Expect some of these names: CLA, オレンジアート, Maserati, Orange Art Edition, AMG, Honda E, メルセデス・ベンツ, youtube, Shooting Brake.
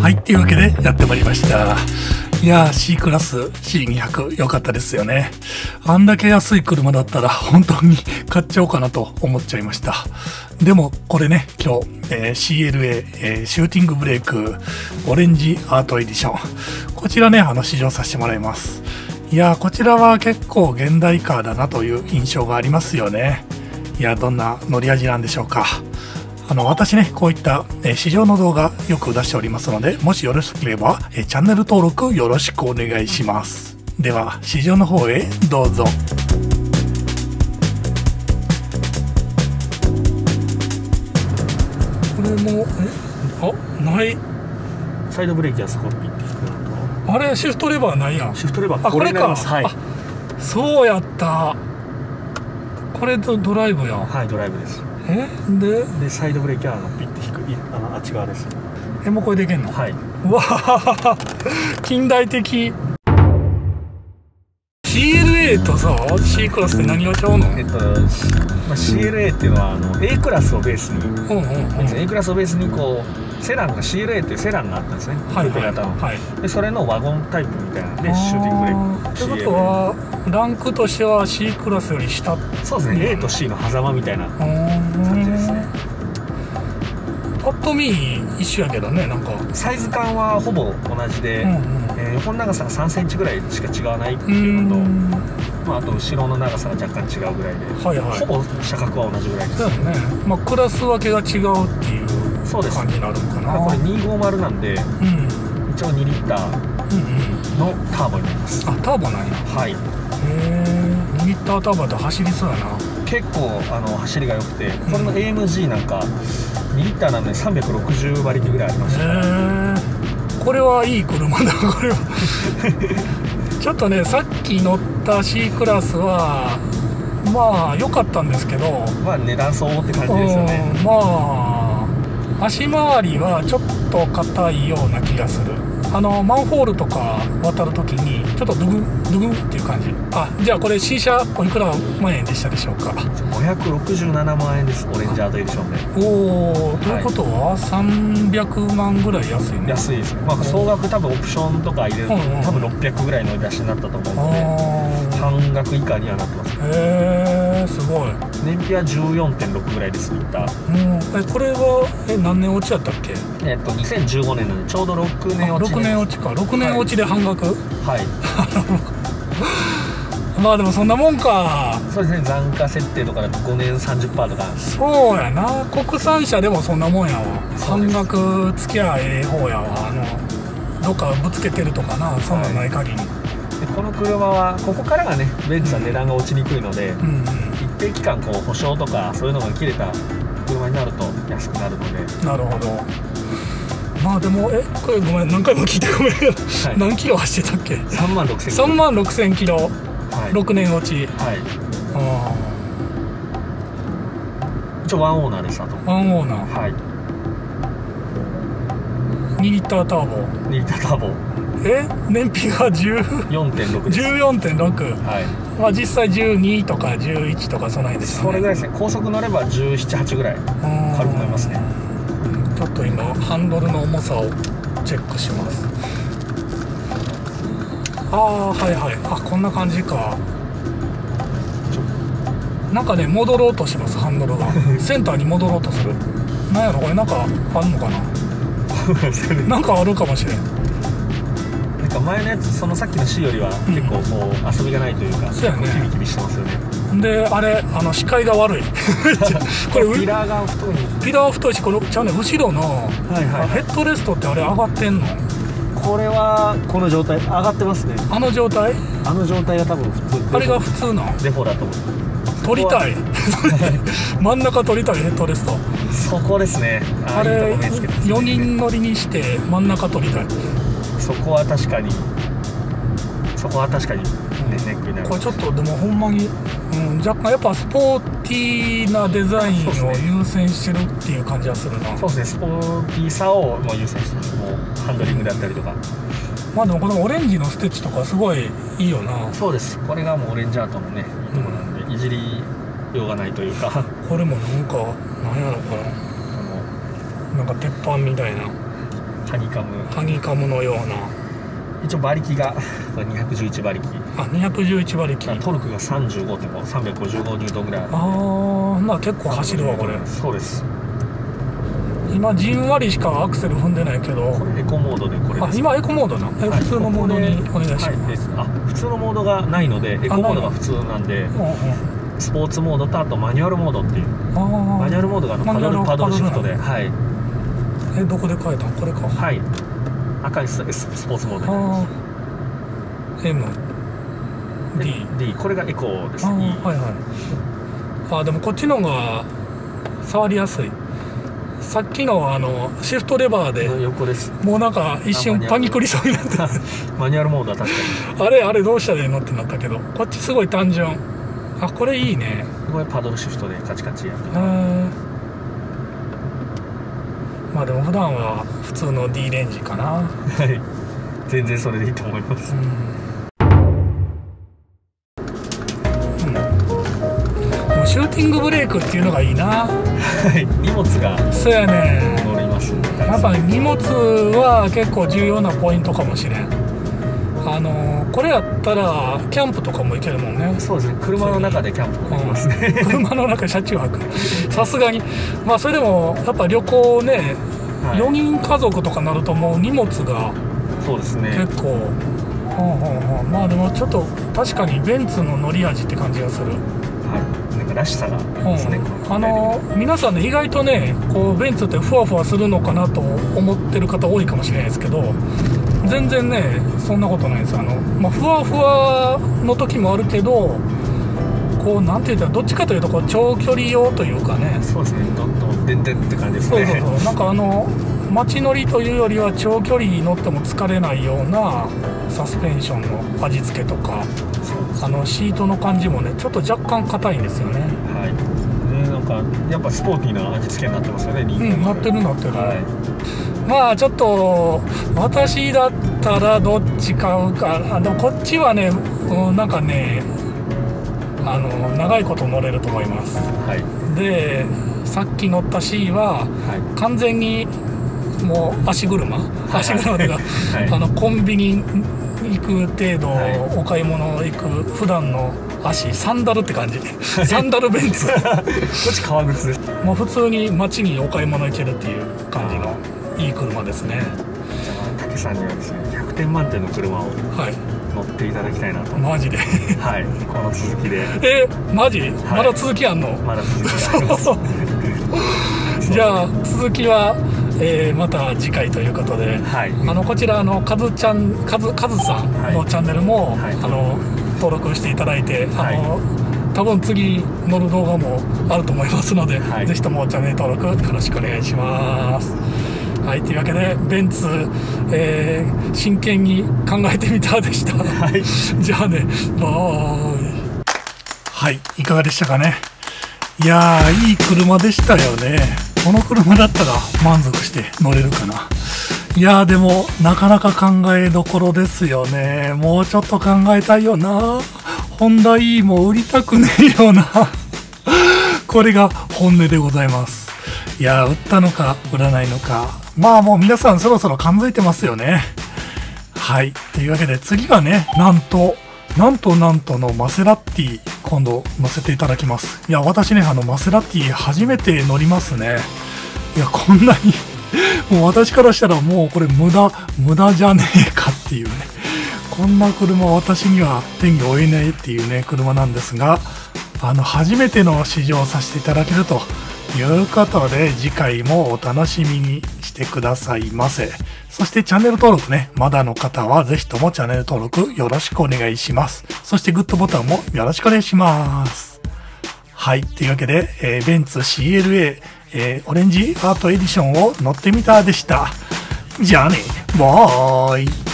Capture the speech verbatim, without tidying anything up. はい、っていうわけでやってまいりました。いやー C クラス シーにひゃく 良かったですよね。あんだけ安い車だったら本当に買っちゃおうかなと思っちゃいました。でもこれね、今日、えー、シーエルエー、えー、シューティングブレイクオレンジアートエディション。こちらね、あの試乗させてもらいます。いやー、こちらは結構現代カーだなという印象がありますよね。いや、どんな乗り味なんでしょうか。あの私ね、こういった、えー、試乗の動画よく出しておりますので、もしよろしければ、えー、チャンネル登録よろしくお願いします。では試乗の方へどうぞ。これもえあないサイドブレーキはそこピッて引くのと、あれシフトレバーないやん。シフトレバーあこれか、はい、あそうやった。これドドライブやん。はい、ドライブです。えででサイドブレーキはあのピッて引くあのあっち側です。えもうこれでいけんの。はい、うわ近代的。 シーエルエー とさ C クラスって何がちゃうの。えっと、まあ、シーエルエー っていうのはあの A クラスをベースに、うんうんうん、A クラスをベースにこうセランが シーエルエー っていうセランがあったんですね、はいはいはい、でそれのワゴンタイプみたいなんでシューティングブレークということはランクとしては C クラスより下。そうですね、 A と C の狭間みたいな感じですね。パッと見一緒やけどね、なんかサイズ感はほぼ同じで、うんうん、えー、横の長さがさんセンチぐらいしか違わないっていうのと、まあ、あと後ろの長さが若干違うぐらいで、はいはい、ほぼ車格は同じぐらいですね。まあ、クラス分けが違うっていう感じになるのかな。これにひゃくごじゅうなんで、うん、一応にリッターのターボになります。あ、ターボなんや。はい、へえ、にリッターターボだと走りそうやな。結構あの走りが良くて、これの エーエムジー なんかにリッターなのでさんびゃくろくじゅうばりきぐらいありました。へえ、これはいい車だこれはちょっとね、さっき乗った C クラスはまあ良かったんですけど、まあ値段相応って感じですよね。まあ足回りはちょっと硬いような気がする。あのマンホールとか渡るときにちょっとドゥグンドゥグンっていう感じ。あ、じゃあこれ C 車おいくら万円でしたでしょうか。ごひゃくろくじゅうななまんえんです、オレンジアートエディションで。おお、ということはさんびゃくまんぐらい安いね。安いです、まあ、総額多分オプションとか入れると多分ろっぴゃくぐらいの出しになったと思うので、半額以下にはなってます。へえ、すごい。燃費は じゅうよんてんろく ぐらいです、リッター。うん、えこれはえ何年落ちやったっけ。えっとにせんじゅうごねんなのでちょうどろくねん落ち。ろくねん落ちか、ろくねん落ちで半額。はいまあでもそんなもんか。そうですね、残価設定とかだとごねんさんじゅっパーセントとか。そうやな、国産車でもそんなもんやわ。半額つきゃええ方やわ。あのどっかぶつけてるとかな、そんなんない限り、はい、でこの車はここからがね、ベンツは値段が落ちにくいので、うんうん、一定期間こう保証とかそういうのが切れた車になると安くなるので。なるほど。まあでもえこれごめん、何回も聞いてごめん、はい、何キロ走ってたっけ。さんまんろくせんキロ。さんまんろくせんキロ、はい、ろくねん落ち。はい、あ一応ワンオーナーでしたと。ワンオーナー、はい、にリッターターボ。にリッターターボ、え燃費が じゅうよんてんろく じゅうよんてんろく、はい、まあ実際じゅうにとかじゅういちとかその辺ですね。それぐらいですね。高速乗ればじゅうなな、はちぐらい軽くなりますね。ちょっと今ハンドルの重さをチェックします。ああはいはい、あこんな感じか。なんかね戻ろうとします、ハンドルがセンターに戻ろうとする。なんやろこれ、なんかあんのかななんかあるかもしれん。なんか前のやつ、そのさっきの C よりは結構こう遊びがないというか、そうやね、キビキビしてますよね。であれあの視界が悪いこれピラーが太い、ピラー太いし、これちゃうね、後ろのヘッドレストってあれ上がってんの。これはこの状態上がってますね。あの状態、あの状態が多分普通、あれが普通なデフォだと思う。取りたい真ん中取りたい、ヘッドレスト。そこですね、あれよにん乗りにして真ん中取りたい。そこは確かに、そこは確かにネックになる。これちょっとでもほんまに、うん、若干やっぱスポーティーなデザインを優先してるっていう感じはするな。そうですね、スポーティーさをもう優先してます。もうハンドリングだったりとか。まあでもこのオレンジのステッチとかすごいいいよな。そうです、これがもうオレンジアートのね、いいとこなんで、うん、いじりようがないというかこれもなんか何やろかな、あのなんか鉄板みたいなハニカムハニカムのような、一応馬力がにひゃくじゅういち馬力、あにひゃくじゅういち馬力、トルクがさんじゅうごってもさんびゃくごじゅうごニュートンぐらいある。ああ、まあ結構走るわこれ。そうです、今じんわりしかアクセル踏んでないけど、これエコモードで、これです。あ、今エコモードな、はい、普通のモードにお願いします。はい、です。あ、普通のモードがないのでエコモードが普通なんで、スポーツモードとあとマニュアルモードっていう、マニュアルモードがあのパドルパドルシフトで、はい、え、どこで変えたのこれか。はい、赤いスポーツモードになります。 エムディー これがエコーです。はいはい。あ、でもこっちの方が触りやすい。さっきのあのシフトレバーでもうなんか一瞬パニクりそうになって、マニュアルモードは確かにあれあれどうしたらいいのってなったけど、こっちすごい単純。あ、これいいね。すごいパドルシフトでカチカチやる。まあでも普段は普通の D レンジかな。はい、全然それでいいと思います。うん、うん、シューティングブレークっていうのがいいな。はい、荷物がそうやね、乗りますね。やっぱ荷物は結構重要なポイントかもしれん。あのこれやったらキャンプとかも行けるもんね。そうですね、車の中でキャンプも行けますね。うん、車の中で車中泊さすがに。まあそれでもやっぱ旅行ね、はい、よにん家族とかなるともう荷物がそうですね結構、ほうほうほう。まあでもちょっと確かにベンツの乗り味って感じがする。はい、なんからしさがありますね。うん、あの皆さんね、意外とねこうベンツってふわふわするのかなと思ってる方多いかもしれないですけど、全然ねそんなことないです。あの、まあ、ふわふわの時もあるけど、こうなんて言ったらどっちかというとこう長距離用というかね。そうですね、どんどんでんでんって感じですね。そうそうそう、なんかあの街乗りというよりは長距離に乗っても疲れないようなサスペンションの味付けとか、あのシートの感じもねちょっと若干硬いんですよね。はい、ね、なんかやっぱスポーティーな味付けになってますよね。うん、なってるなってる。はい、まあちょっと私だったらどっち買うか。でもこっちはね、うん、なんかねあの長いこと乗れると思います。はい、でさっき乗った C は、はい、完全にもう足車、足車というか、はい、あのコンビニ行く程度、はい、お買い物行く普段の足、サンダルって感じ。サンダルベンツ。こっち革靴です。もう普通に街にお買い物行けるっていう感じのいい車ですね。じゃあ竹さんにはですねひゃくてん満点の車を、はい、乗っていただきたいなと。マジで。はい、この続きで。え、マジ、はい、まだ続きあんの。まだ続きあります。そうそう。じゃあ続きはえー、また次回ということで、はい、あのこちらのカズちゃん、カズ、カズさんのチャンネルも、はいはい、あの登録していただいて、はい、あの多分次乗る動画もあると思いますので、はい、ぜひともチャンネル登録よろしくお願いします。はい、というわけでベンツ、えー、真剣に考えてみたでした。はい、じゃあね、バイ。はい、いかがでしたかね。いやー、いい車でしたよね。この車だったら満足して乗れるかな。いやーでもなかなか考えどころですよね。もうちょっと考えたいよな。ホンダ E も売りたくねえよな。これが本音でございます。いやー売ったのか売らないのか、まあもう皆さんそろそろ感づいてますよね。はい、というわけで次がね、なんとなんとなんとのマセラティ、今度乗せていただきます。いや私ね、あのマセラティ初めて乗りますね。いやこんなにもう私からしたらもうこれ無駄無駄じゃねえかっていうね、こんな車私には手に負えないっていうね車なんですが、あの初めての試乗をさせていただけるということで、次回もお楽しみにしてくださいませ。そしてチャンネル登録ね、まだの方はぜひともチャンネル登録よろしくお願いします。そしてグッドボタンもよろしくお願いします。はい、というわけで、えー、ベンツ シーエルエー、えー、オレンジアートエディションを乗ってみたでした。じゃあね、バーイ。